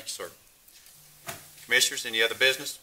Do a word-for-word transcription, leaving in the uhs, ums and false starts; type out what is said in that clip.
Thank you, sir. Commissioners, any other business?